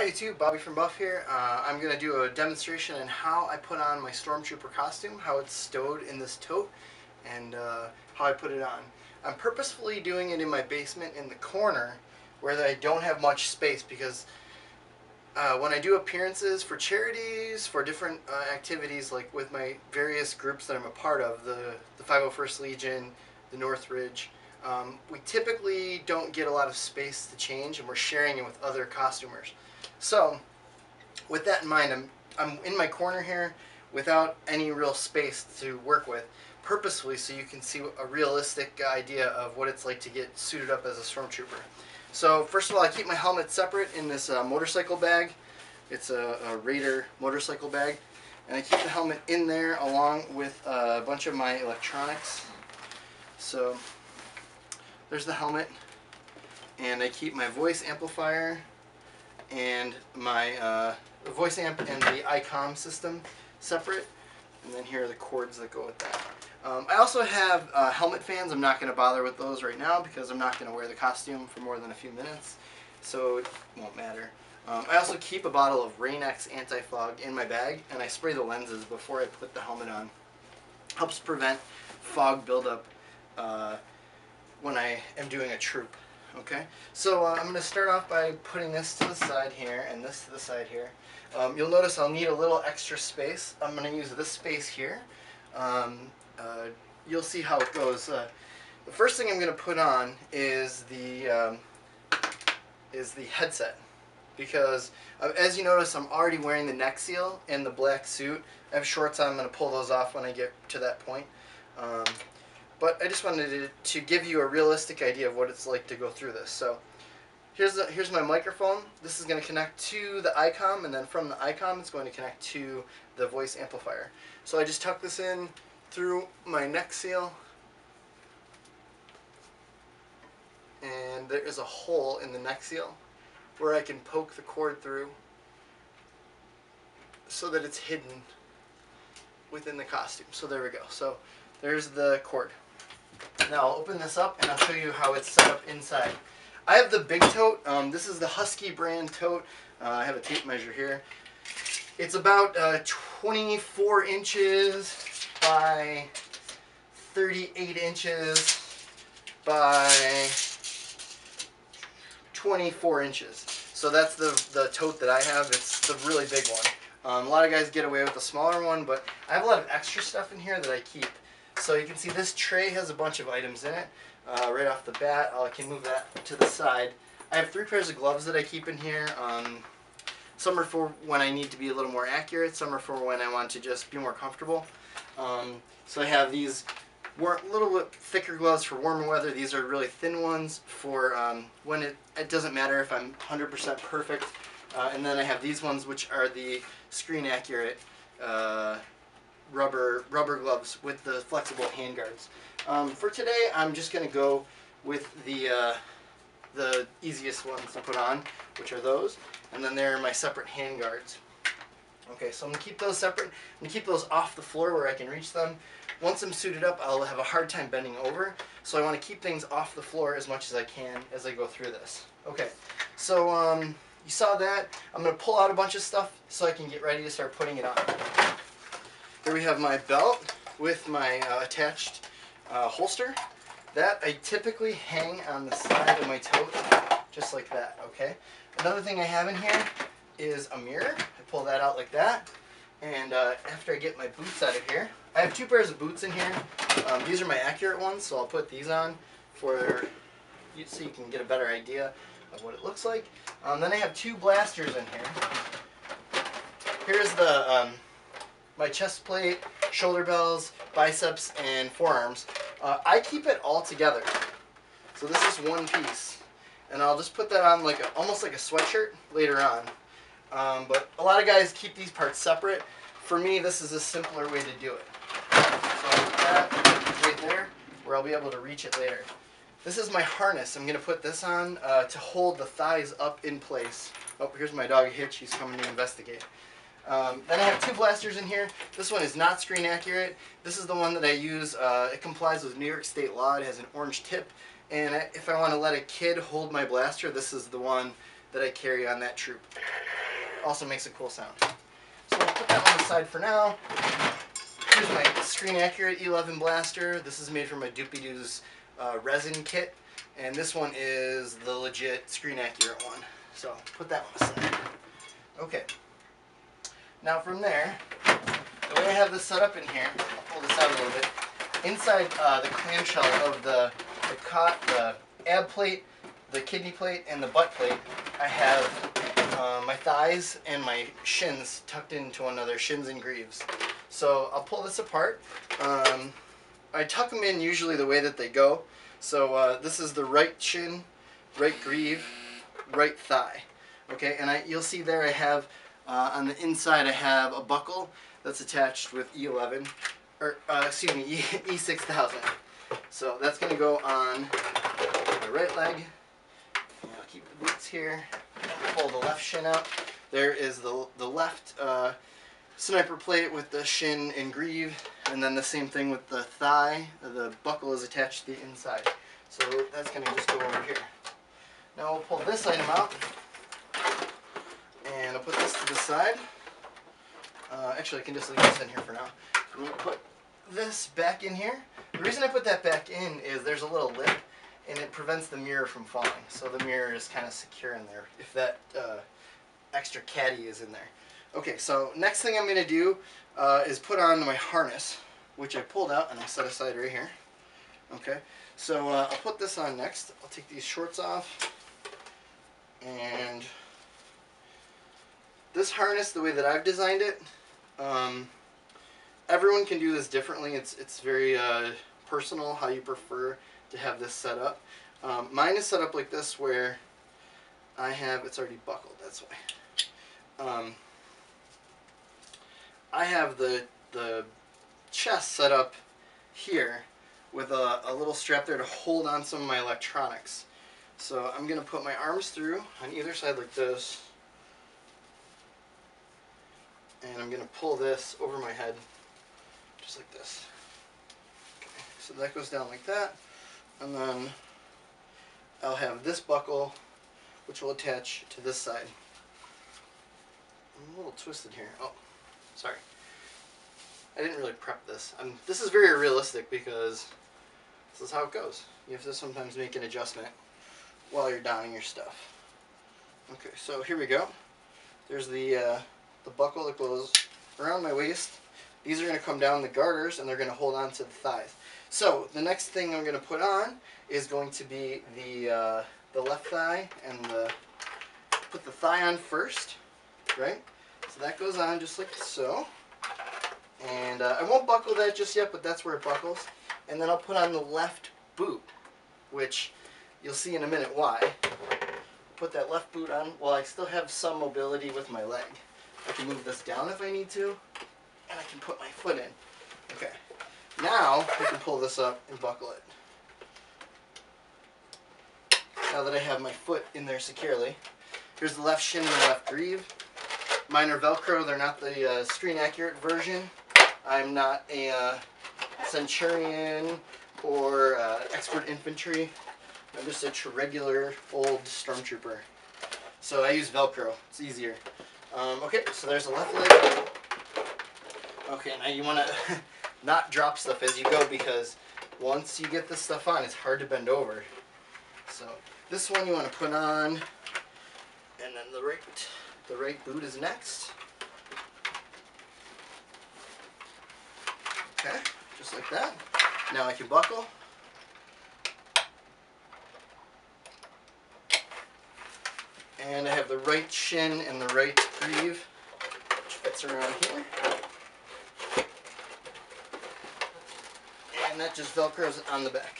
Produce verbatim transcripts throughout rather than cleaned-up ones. Hi YouTube, Bobby from Buff here. Uh, I'm going to do a demonstration on how I put on my Stormtrooper costume, how it's stowed in this tote, and uh, how I put it on. I'm purposefully doing it in my basement in the corner where I don't have much space because uh, when I do appearances for charities, for different uh, activities like with my various groups that I'm a part of, the, the five oh first Legion, the Northridge, um, we typically don't get a lot of space to change and we're sharing it with other costumers. So, with that in mind, I'm, I'm in my corner here without any real space to work with, purposefully so you can see a realistic idea of what it's like to get suited up as a Stormtrooper. So, first of all, I keep my helmet separate in this uh, motorcycle bag. It's a, a Raider motorcycle bag. And I keep the helmet in there along with uh, a bunch of my electronics. So, there's the helmet. And I keep my voice amplifier and my uh, voice amp and the I COM system separate, and then here are the cords that go with that. Um, I also have uh, helmet fans. I'm not going to bother with those right now because I'm not going to wear the costume for more than a few minutes, so it won't matter. Um, I also keep a bottle of Rain-X anti-fog in my bag, and I spray the lenses before I put the helmet on. Helps prevent fog buildup uh, when I am doing a troop. Okay, so uh, I'm going to start off by putting this to the side here and this to the side here. Um, you'll notice I'll need a little extra space. I'm going to use this space here. Um, uh, you'll see how it goes. Uh, the first thing I'm going to put on is the um, is the headset because uh, as you notice, I'm already wearing the neck seal and the black suit. I have shorts on. I'm going to pull those off when I get to that point. Um, But I just wanted to, to give you a realistic idea of what it's like to go through this. So here's the, here's my microphone. This is going to connect to the I COM, and then from the I COM it's going to connect to the voice amplifier. So I just tuck this in through my neck seal, and there is a hole in the neck seal where I can poke the cord through so that it's hidden within the costume. So there we go. So there's the cord. Now I'll open this up and I'll show you how it's set up inside. I have the big tote. Um, this is the Husky brand tote. Uh, I have a tape measure here. It's about uh, twenty-four inches by thirty-eight inches by twenty-four inches. So that's the, the tote that I have. It's the really big one. Um, a lot of guys get away with a smaller one, but I have a lot of extra stuff in here that I keep. So you can see this tray has a bunch of items in it. Uh, right off the bat, I can move that to the side. I have three pairs of gloves that I keep in here. Um, some are for when I need to be a little more accurate. Some are for when I want to just be more comfortable. Um, so I have these war little bit thicker gloves for warmer weather. These are really thin ones for um, when it, it doesn't matter if I'm one hundred percent perfect. Uh, and then I have these ones, which are the screen accurate uh, rubber rubber gloves with the flexible handguards. Um, for today, I'm just going to go with the uh, the easiest ones to put on, which are those, and then there are my separate handguards. Okay, so I'm going to keep those separate. I'm going to keep those off the floor where I can reach them. Once I'm suited up, I'll have a hard time bending over, so I want to keep things off the floor as much as I can as I go through this. Okay, so. Um, You saw that. I'm going to pull out a bunch of stuff so I can get ready to start putting it on. Here we have my belt with my uh, attached uh, holster. That I typically hang on the side of my tote, just like that, okay? Another thing I have in here is a mirror. I pull that out like that. And uh, after I get my boots out of here, I have two pairs of boots in here. Um, these are my accurate ones, so I'll put these on for you so you can get a better idea of what it looks like. Um, then I have two blasters in here. Here's the um, my chest plate, shoulder bells, biceps, and forearms. Uh, I keep it all together, so this is one piece, and I'll just put that on like a, almost like a sweatshirt later on. Um, but a lot of guys keep these parts separate. For me, this is a simpler way to do it. So that right there, where I'll be able to reach it later. This is my harness. I'm going to put this on uh, to hold the thighs up in place. Oh, here's my dog Hitch. He's coming to investigate. Um, then I have two blasters in here. This one is not screen accurate. This is the one that I use. Uh, it complies with New York State law. It has an orange tip. And I, if I want to let a kid hold my blaster, this is the one that I carry on that troop. Also makes a cool sound. So we'll put that on the side for now. Here's my screen accurate E eleven blaster. This is made from a Dupli-Doo's uh, resin kit, and this one is the legit screen accurate one. So put that one aside. Okay. Now from there, the way I have this set up in here, I'll pull this out a little bit. Inside uh, the clamshell of the the, cot, the ab plate, the kidney plate, and the butt plate, I have uh, my thighs and my shins tucked into one another, shins and greaves. So I'll pull this apart. Um, I tuck them in usually the way that they go. So uh, this is the right shin, right greave, right thigh. Okay, and I, you'll see there I have, uh, on the inside I have a buckle that's attached with E eleven, or uh, excuse me, E six thousand. So that's going to go on my right leg. And I'll keep the boots here. Pull the left shin out. There is the, the left uh, sniper plate with the shin and greave, and then the same thing with the thigh. The buckle is attached to the inside. So that's going to just go over here. Now we'll pull this item out, and I'll put this to the side. Uh, actually, I can just leave this in here for now. I'm going to put this back in here. The reason I put that back in is there's a little lip, and it prevents the mirror from falling. So the mirror is kind of secure in there if that uh, extra caddy is in there. Okay, so next thing I'm going to do uh, is put on my harness, which I pulled out and I set aside right here. Okay, so uh, I'll put this on next. I'll take these shorts off. And this harness, the way that I've designed it, um, everyone can do this differently. It's, it's very uh, personal how you prefer to have this set up. Um, mine is set up like this where I have, it's already buckled, that's why. Um, I have the, the chest set up here with a, a little strap there to hold on some of my electronics. So I'm going to put my arms through on either side like this. And I'm going to pull this over my head. Just like this. Okay, so that goes down like that, and then I'll have this buckle, which will attach to this side. I'm a little twisted here. Oh, sorry. I didn't really prep this. I'm, this is very realistic because this is how it goes. You have to sometimes make an adjustment while you're donning your stuff. Okay, so here we go. There's the uh, the buckle that goes around my waist. These are going to come down the garters, and they're going to hold on to the thighs. So the next thing I'm going to put on is going to be the uh, the left thigh, and the, put the thigh on first, right? So that goes on just like so. And uh, I won't buckle that just yet, but that's where it buckles. And then I'll put on the left boot, which you'll see in a minute why. Put that left boot on while I still have some mobility with my leg. I can move this down if I need to. And I can put my foot in. Okay. Now I can pull this up and buckle it. Now that I have my foot in there securely. Here's the left shin and the left greave. Mine are Velcro. They're not the uh, screen accurate version. I'm not a uh, Centurion or uh, expert infantry. I'm just a regular old Stormtrooper. So I use Velcro. It's easier. Um, okay, so there's the left leg. Okay, now you want to not drop stuff as you go, because once you get this stuff on, it's hard to bend over. So this one you want to put on, and then the right, the right boot is next. Okay, just like that. Now I can buckle. And I have the right shin and the right greave, which fits around here. And that just velcros on the back.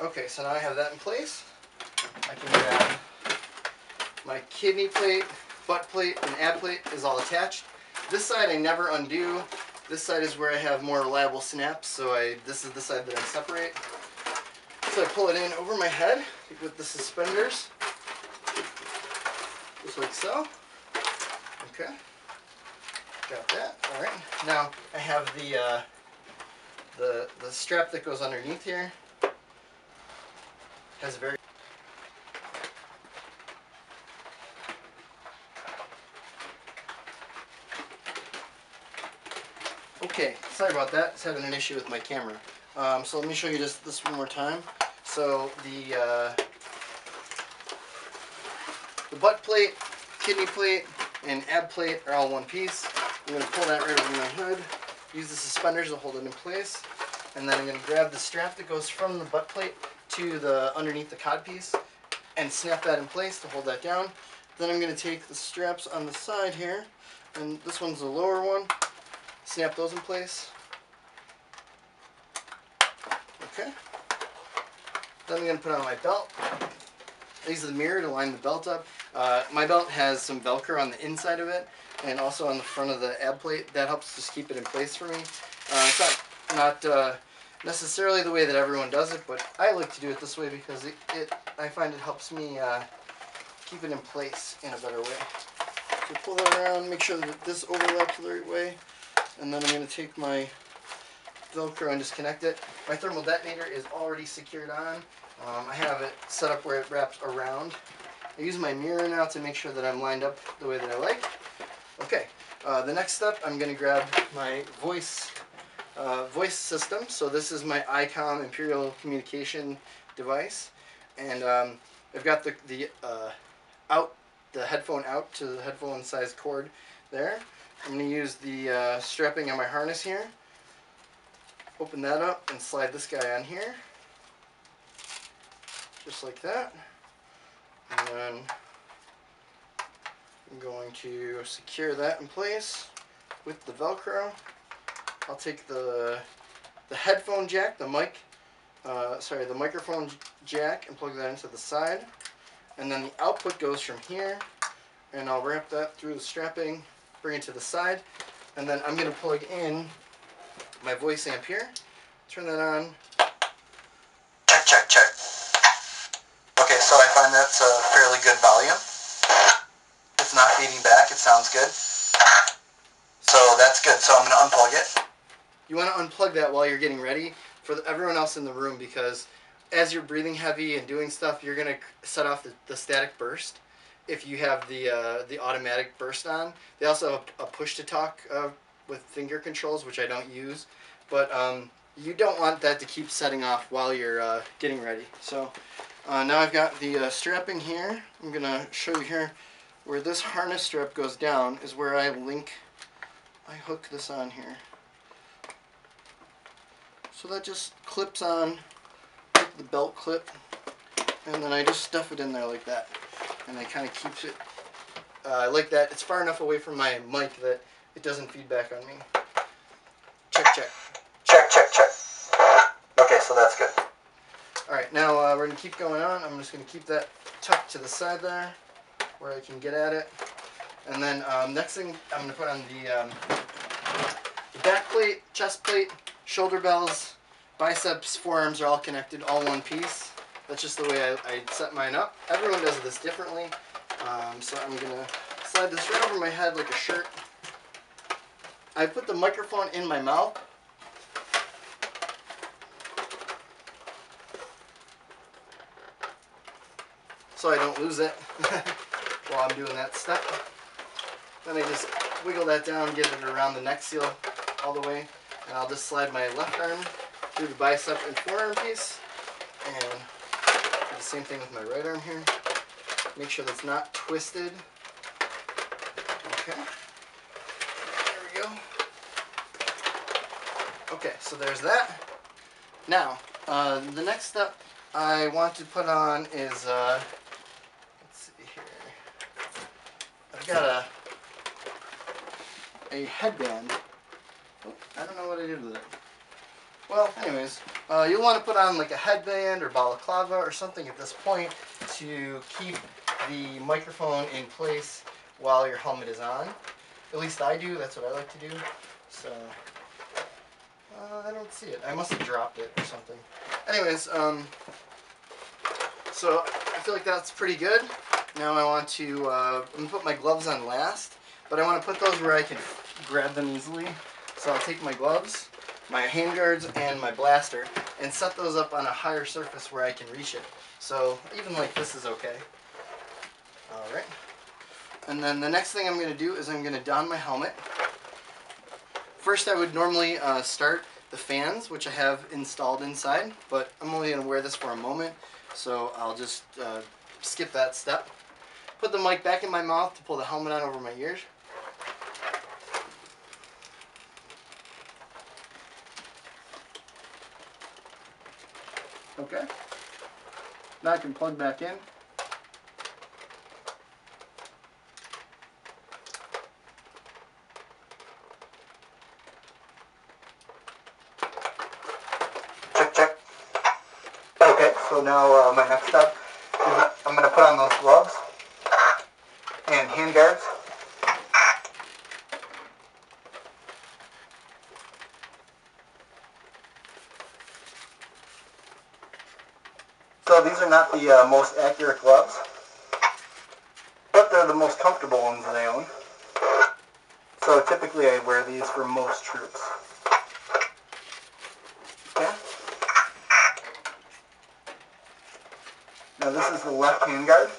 Okay, so now I have that in place. I can grab my kidney plate, butt plate, and ab plate is all attached. This side I never undo. This side is where I have more reliable snaps, so I this is the side that I separate. So I pull it in over my head with the suspenders. Just like so. Okay. Got that. All right. Now I have the uh, The, the strap that goes underneath here has very Okay, sorry about that. It's having an issue with my camera. Um, so let me show you just this one more time. So the uh, the butt plate, kidney plate, and ab plate are all one piece. I'm going to pull that right over my hood, use the suspenders to hold it in place, and then I'm going to grab the strap that goes from the butt plate to the underneath the cod piece and snap that in place to hold that down. Then I'm going to take the straps on the side here, and this one's the lower one, snap those in place. Okay. Then I'm going to put on my belt. I use the mirror to line the belt up. Uh, my belt has some Velcro on the inside of it and also on the front of the ab plate. That helps just keep it in place for me. Uh, it's not, not uh, necessarily the way that everyone does it, but I like to do it this way because it, it I find it helps me uh, keep it in place in a better way. So pull that around, make sure that this overlaps the right way, and then I'm going to take my Velcro and disconnect it. My thermal detonator is already secured on. Um, I have it set up where it wraps around. I use my mirror now to make sure that I'm lined up the way that I like. Okay, uh, the next step, I'm going to grab my voice uh, voice system. So this is my I COM Imperial Communication device, and um, I've got the the uh, out the headphone out to the headphone size cord there. I'm going to use the uh, strapping on my harness here. Open that up and slide this guy on here, just like that. And then I'm going to secure that in place with the Velcro. I'll take the the headphone jack, the mic, uh, sorry, the microphone jack, and plug that into the side. And then the output goes from here, and I'll wrap that through the strapping, bring it to the side, and then I'm going to plug in my voice amp here. Turn that on. Check, check, check. Okay, so I find that's a fairly good volume. It's not feeding back, it sounds good. So that's good, so I'm gonna unplug it. You wanna unplug that while you're getting ready for the, everyone else in the room, because as you're breathing heavy and doing stuff, you're gonna set off the, the static burst if you have the, uh, the automatic burst on. They also have a, a push-to-talk uh, with finger controls, which I don't use, but um, you don't want that to keep setting off while you're uh, getting ready. So uh, now I've got the uh, strapping here. I'm gonna show you here where this harness strap goes down is where I link, I hook this on here. So that just clips on with the belt clip, and then I just stuff it in there like that, and it kind of keeps it uh, like that. It's far enough away from my mic that it doesn't feed back on me. Check, check. Check, check, check. Okay, so that's good. All right, now uh, we're going to keep going on. I'm just going to keep that tucked to the side there where I can get at it. And then um, next thing, I'm going to put on the, um, the back plate, chest plate, shoulder bells, biceps, forearms are all connected, all one piece. That's just the way I, I set mine up. Everyone does this differently. Um, so I'm going to slide this right over my head like a shirt. I put the microphone in my mouth. So I don't lose it while I'm doing that step. Then I just wiggle that down, get it around the neck seal all the way, and I'll just slide my left arm through the bicep and forearm piece, and do the same thing with my right arm here. Make sure that's not twisted. Okay. Okay, so there's that. Now, uh, the next step I want to put on is, uh, let's see here, I've got a, a headband. Oh, I don't know what I did with it. Well, anyways, uh, you'll want to put on like a headband or balaclava or something at this point to keep the microphone in place while your helmet is on. At least I do, that's what I like to do. So. Uh, I don't see it. I must have dropped it or something. Anyways, um, so I feel like that's pretty good. Now I want to uh, I'm gonna put my gloves on last, but I want to put those where I can grab them easily. So I'll take my gloves, my hand guards, and my blaster, and set those up on a higher surface where I can reach it. So even like this is okay. All right. And then the next thing I'm going to do is I'm going to don my helmet. First, I would normally uh, start the fans, which I have installed inside, but I'm only going to wear this for a moment, so I'll just uh, skip that step. Put the mic back in my mouth to pull the helmet on over my ears. Okay. Now I can plug back in. Check, check. Okay, so now uh, my next step is I'm going to put on those gloves and hand guards. So these are not the uh, most accurate gloves, but they're the most comfortable ones that I own. So typically I wear these for most troops. Okay. Now this is the left hand guard.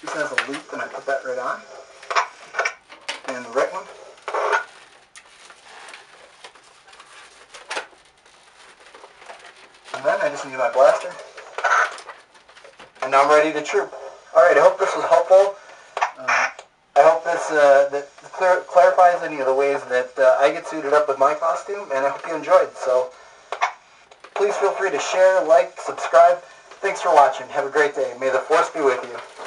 This has a loop and I put that right on. And the right one. Then I just need my blaster, and now I'm ready to troop. All right, I hope this was helpful. Uh, I hope this uh, that clar clarifies any of the ways that uh, I get suited up with my costume, and I hope you enjoyed. So please feel free to share, like, subscribe. Thanks for watching. Have a great day. May the Force be with you.